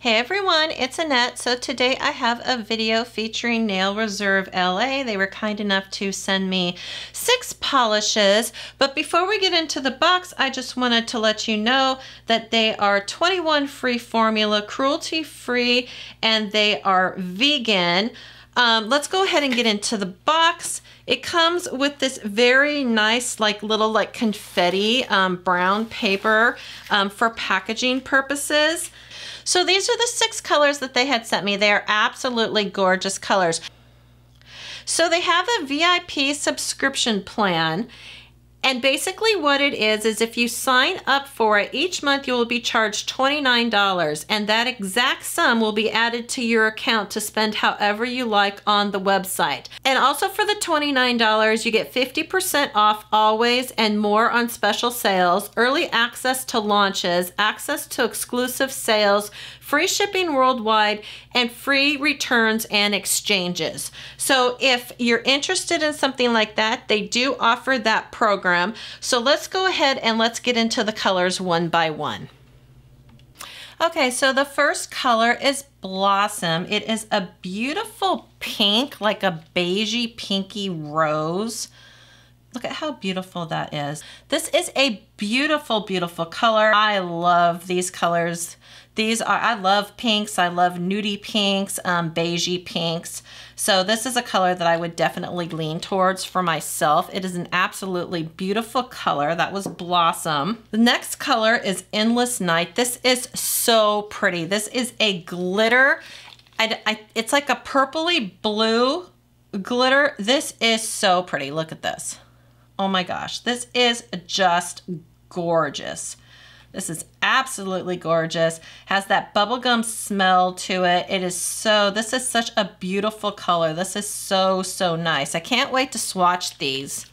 Hey everyone, it's Annette. So today I have a video featuring Nail Reserve LA. They were kind enough to send me 6 polishes, but before we get into the box, I just wanted to let you know that they are 21 free formula, cruelty free, and they are vegan. Let's go ahead and get into the box. It comes with this very nice, like little like confetti brown paper for packaging purposes. So these are the 6 colors that they had sent me. They are absolutely gorgeous colors. So they have a VIP subscription plan. And basically what it is if you sign up for it, each month you will be charged $29, and that exact sum will be added to your account to spend however you like on the website. And also for the $29, you get 50% off always and more on special sales, early access to launches, access to exclusive sales, free shipping worldwide, and free returns and exchanges. So if you're interested in something like that, they do offer that program. So let's go ahead and let's get into the colors one by one. Okay, so the first color is Blossom. It is a beautiful pink, like a beigey pinky rose. Look at how beautiful that is. This is a beautiful, beautiful color. I love these colors. I love pinks. I love nudie pinks, beigey pinks. So this is a color that I would definitely lean towards for myself. It is an absolutely beautiful color. That was Blossom. The next color is Endless Night. This is so pretty. This is a glitter. It's like a purpley blue glitter. This is so pretty. Look at this. Oh my gosh, this is just gorgeous. This is absolutely gorgeous. Has that bubblegum smell to it. It is so, this is such a beautiful color. This is so, so nice. I can't wait to swatch these.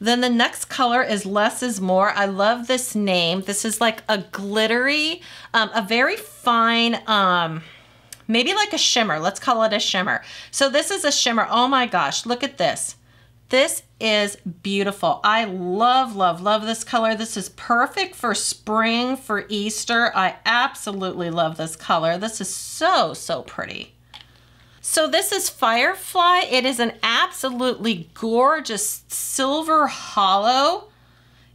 Then the next color is Less is More. I love this name. This is like a glittery, a very fine, maybe like a shimmer. Let's call it a shimmer. So this is a shimmer. Oh my gosh, look at this. This is beautiful. I love, love, love this color. This is perfect for spring, for Easter. I absolutely love this color. This is so, so pretty. So this is Firefly. It is an absolutely gorgeous silver hollow.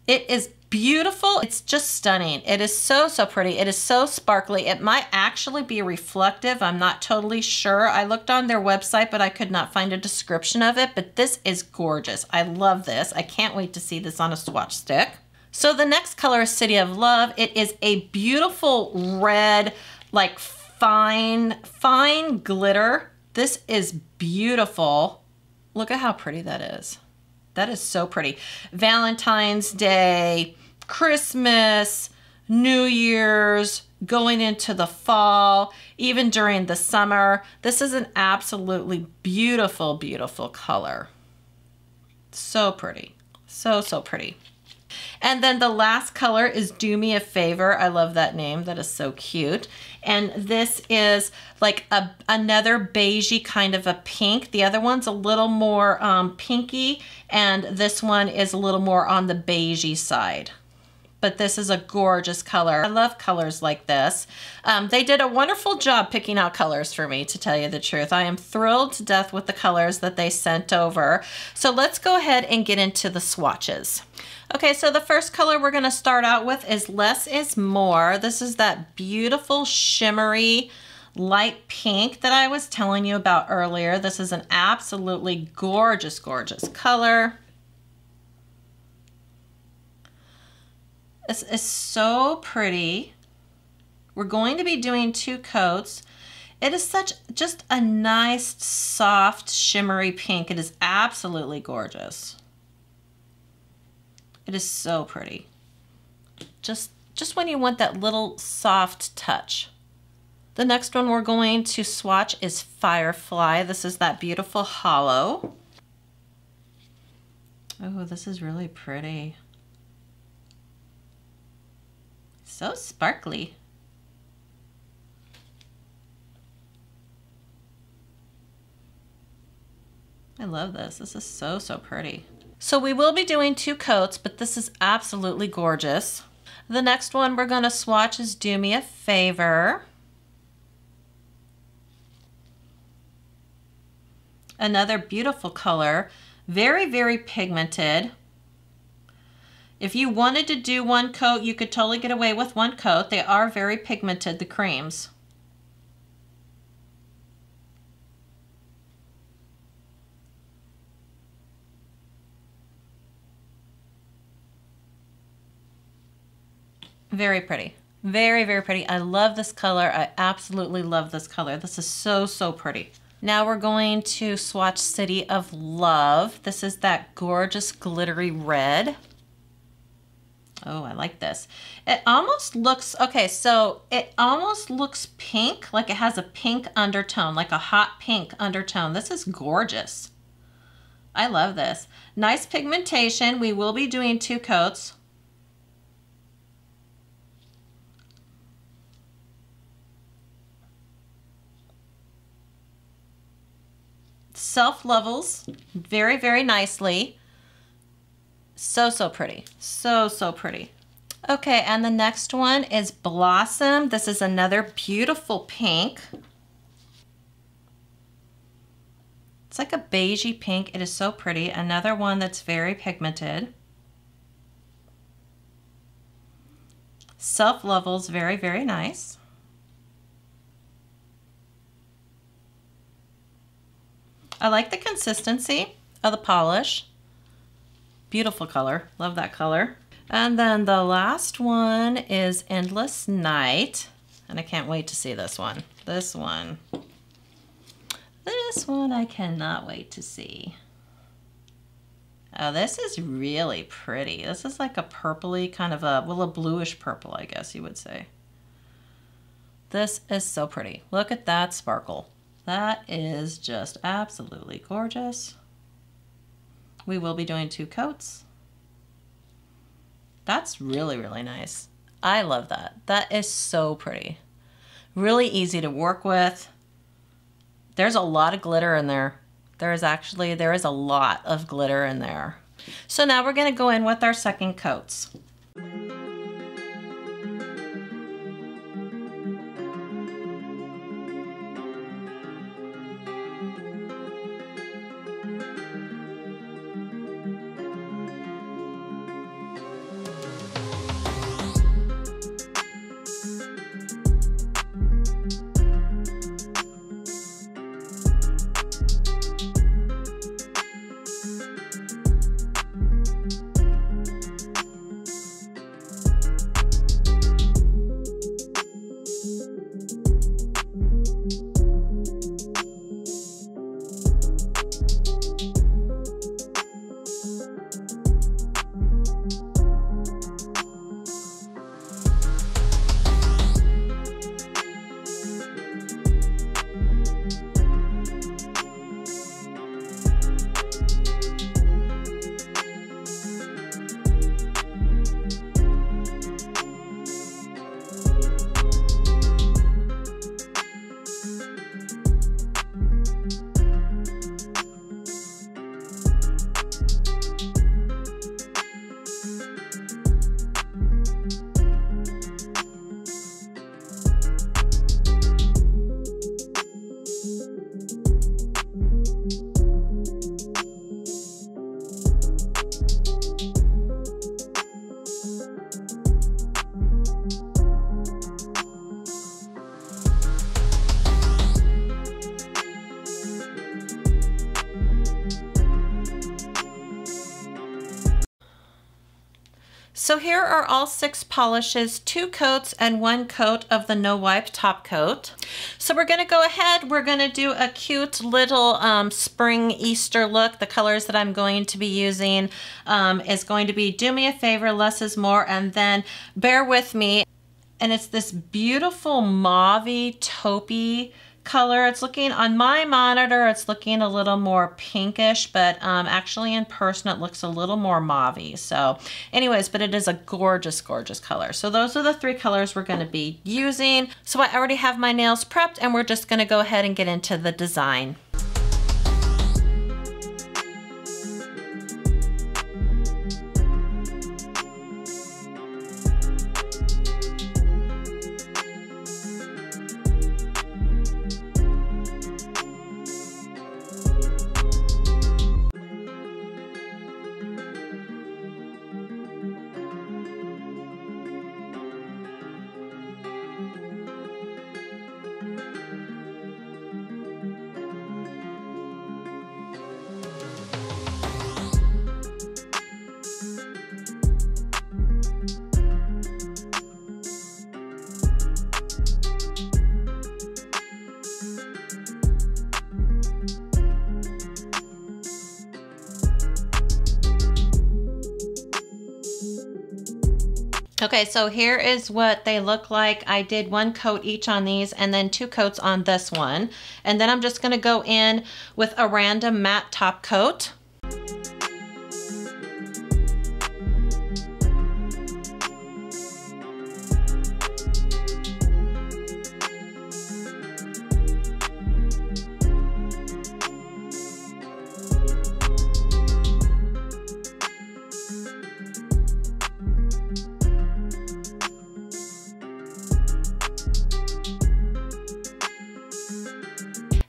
It is beautiful. It's just stunning. It is so, so pretty. It is so sparkly. It might actually be reflective. I'm not totally sure. I looked on their website, but I could not find a description of it, but this is gorgeous. I love this. I can't wait to see this on a swatch stick. So the next color is City of Love. It is a beautiful red, like fine glitter. This is beautiful. Look at how pretty that is. That is so pretty. Valentine's Day, Christmas, New Year's, going into the fall, even during the summer. This is an absolutely beautiful, beautiful color. So pretty. So, so pretty. And then the last color is Do Me a Favor. I love that name. That is so cute. And this is like another beigey kind of a pink. The other one's a little more pinky, and this one is a little more on the beigey side. But this is a gorgeous color. I love colors like this. They did a wonderful job picking out colors for me, to tell you the truth. I am thrilled to death with the colors that they sent over. So let's go ahead and get into the swatches. Okay, so the first color we're gonna start out with is Less is More. This is that beautiful shimmery light pink that I was telling you about earlier. This is an absolutely gorgeous, gorgeous color. This is so pretty. We're going to be doing 2 coats. It is such just a nice, soft, shimmery pink. It is absolutely gorgeous. It is so pretty. Just when you want that little soft touch. The next one we're going to swatch is Firefly. This is that beautiful hollow. Oh, this is really pretty. So sparkly. I love this. This is so, so pretty. So we will be doing 2 coats, but this is absolutely gorgeous. The next one we're gonna swatch is Do Me a Favor. Another beautiful color, very, very pigmented. If you wanted to do one coat, you could totally get away with one coat. They are very pigmented, the creams. Very pretty. Very, very pretty. I love this color. I absolutely love this color. This is so, so pretty. Now we're going to swatch City of Love. This is that gorgeous glittery red. Oh, I like this. It almost looks, okay, so it almost looks pink, like it has a pink undertone, like a hot pink undertone. This is gorgeous. I love this. Nice pigmentation. We will be doing two coats. Self levels very, very nicely. So, so pretty. So, so pretty. Okay, and the next one is Blossom. This is another beautiful pink. It's like a beigey pink. It is so pretty. Another one that's very pigmented. Self levels very, very nice. I like the consistency of the polish. Beautiful color, love that color. And then the last one is Endless Night. And I can't wait to see this one. This one I cannot wait to see. Oh, this is really pretty. This is like a purpley kind of a, well, a bluish purple, I guess you would say. This is so pretty. Look at that sparkle. That is just absolutely gorgeous. We will be doing two coats. That's really, really nice. I love that. That is so pretty. Really easy to work with. There's a lot of glitter in there. There is a lot of glitter in there. So now we're going to go in with our second coats. So here are all six polishes, two coats and one coat of the no wipe top coat. So we're gonna go ahead, we're gonna do a cute little spring Easter look. The colors that I'm going to be using is going to be Do Me a Favor, Less is More, and then Bear With Me. And it's this beautiful mauve-y, taupey color. It's looking, on my monitor, it's looking a little more pinkish, but actually in person it looks a little more mauve-y. So anyways, but it is a gorgeous, gorgeous color. So those are the three colors we're going to be using. So I already have my nails prepped and we're just going to go ahead and get into the design. Okay, so here is what they look like. I did one coat each on these and then two coats on this one. And then I'm just gonna go in with a random matte top coat.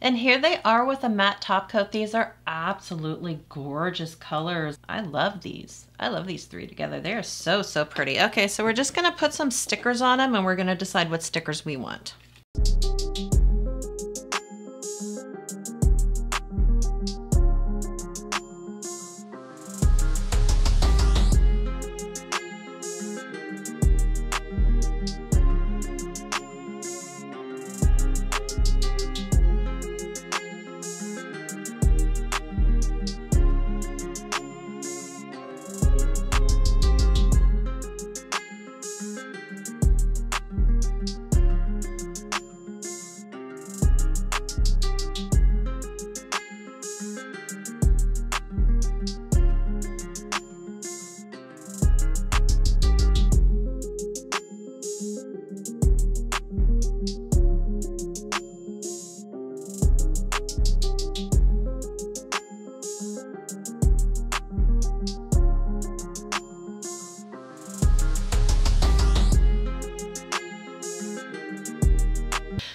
And here they are with a matte top coat. These are absolutely gorgeous colors. I love these. I love these three together. They are so, so pretty. Okay, so we're just gonna put some stickers on them and we're gonna decide what stickers we want.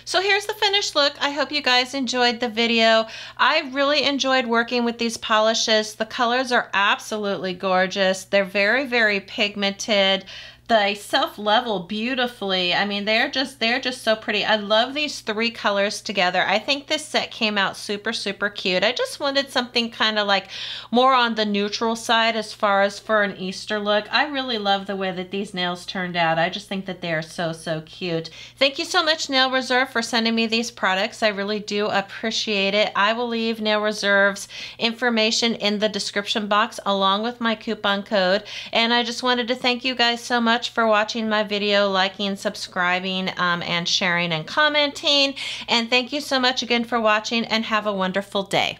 So here's the finished look. I hope you guys enjoyed the video. I really enjoyed working with these polishes. The colors are absolutely gorgeous. They're very, very pigmented. They self-level beautifully. I mean, they're just so pretty. I love these three colors together. I think this set came out super, super cute. I just wanted something kind of like more on the neutral side as far as for an Easter look. I really love the way that these nails turned out. I just think that they are so, so cute. Thank you so much, Nail Reserve, for sending me these products. I really do appreciate it. I will leave Nail Reserve's information in the description box along with my coupon code. And I just wanted to thank you guys so much for watching my video, liking, subscribing, and sharing and commenting. And thank you so much again for watching, and have a wonderful day.